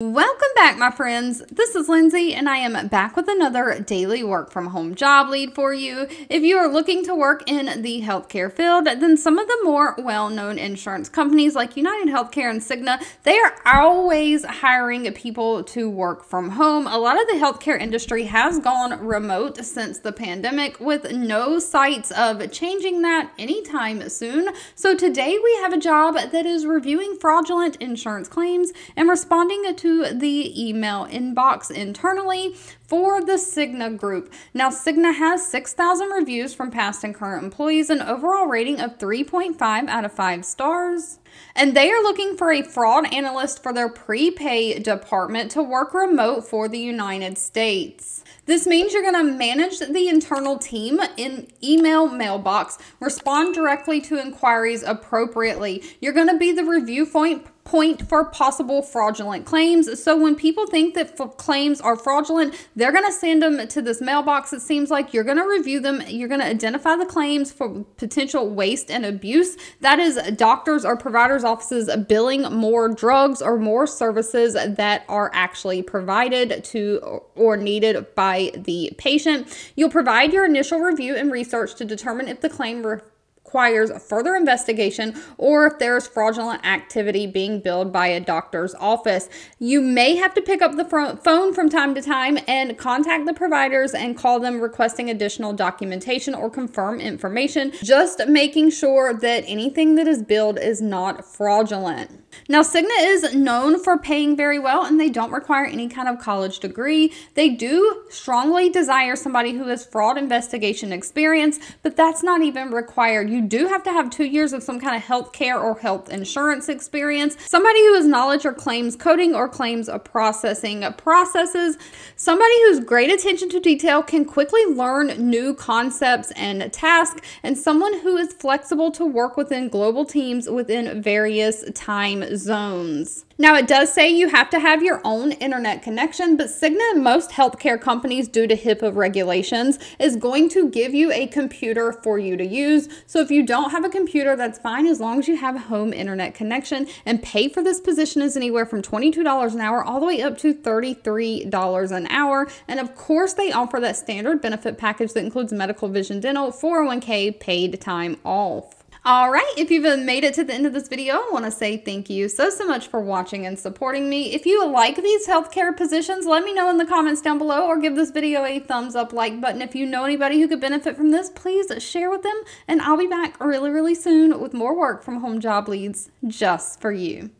Welcome back, my friends. This is Lindsay, and I am back with another daily work from home job lead for you. If you are looking to work in the healthcare field, then some of the more well-known insurance companies like United Healthcare and Cigna, they are always hiring people to work from home. A lot of the healthcare industry has gone remote since the pandemic, with no sights of changing that anytime soon. So today we have a job that is reviewing fraudulent insurance claims and responding to the email inbox internally for the Cigna group. Now, Cigna has 6,000 reviews from past and current employees, an overall rating of 3.5 out of 5 stars. And they are looking for a fraud analyst for their prepay department to work remote for the United States. This means you're going to manage the internal team in email mailbox, respond directly to inquiries appropriately. You're going to be the review point for possible fraudulent claims. So when people think that claims are fraudulent, they're going to send them to this mailbox. It seems like you're going to review them. You're going to identify the claims for potential waste and abuse. That is doctors or providers' offices billing more drugs or more services that are actually provided to or needed by the patient. You'll provide your initial review and research to determine if the claim requires further investigation or if there is fraudulent activity being billed by a doctor's office. You may have to pick up the phone from time to time and contact the providers and call them requesting additional documentation or confirm information, just making sure that anything that is billed is not fraudulent. Now, Cigna is known for paying very well, and they don't require any kind of college degree. They do strongly desire somebody who has fraud investigation experience, but that's not even required. You do have to have 2 years of some kind of health care or health insurance experience, somebody who has knowledge or claims coding or claims processing processes, somebody who's great attention to detail, can quickly learn new concepts and tasks, and someone who is flexible to work within global teams within various time zones. Now, it does say you have to have your own internet connection, but Cigna and most healthcare companies, due to HIPAA regulations, is going to give you a computer for you to use. So if you don't have a computer, that's fine, as long as you have a home internet connection. And pay for this position is anywhere from $22 an hour all the way up to $33 an hour. And of course, they offer that standard benefit package that includes medical, vision, dental, 401k, paid time off. All right, if you've made it to the end of this video, I want to say thank you so much for watching and supporting me. If you like these healthcare positions, let me know in the comments down below, or give this video a thumbs up like button. If you know anybody who could benefit from this, please share with them, and I'll be back really soon with more work from home job leads just for you.